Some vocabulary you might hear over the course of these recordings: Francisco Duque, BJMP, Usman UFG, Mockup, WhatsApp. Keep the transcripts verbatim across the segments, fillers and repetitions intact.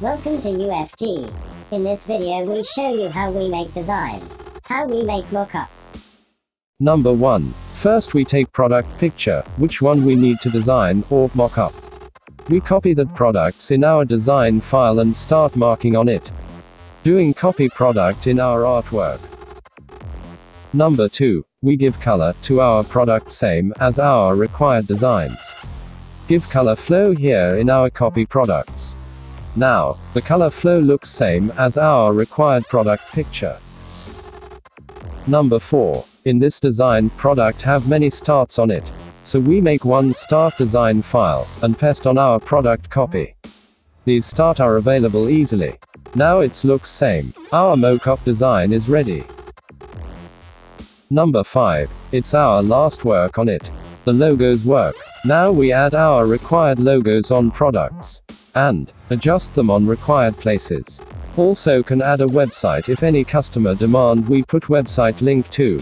Welcome to U F G. In this video we show you how we make design, how we make mockups. Number one. First we take product picture, which one we need to design, or mockup. We copy that products in our design file and start marking on it. Doing copy product in our artwork. Number two. We give color to our product same as our required designs. Give color flow here in our copy products. Now, the color flow looks same as our required product picture. Number four. In this design, product have many starts on it. So we make one start design file, and paste on our product copy. These start are available easily. Now it looks same. Our mockup design is ready. Number five. It's our last work on it. The logos work. Now we add our required logos on products. And adjust them on required places. Also can add a website if any customer demand we put website link to.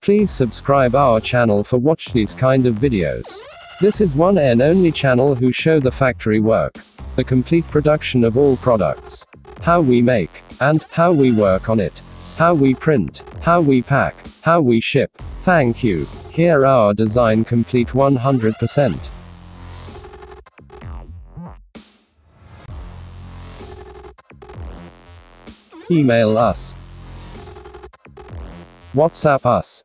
Please subscribe our channel for watch these kind of videos. This is one and only channel who show the factory work, the complete production of all products, how we make, and how we work on it, how we print, how we pack, how we ship. Thank you. Here our design complete one hundred percent. Email us. WhatsApp us.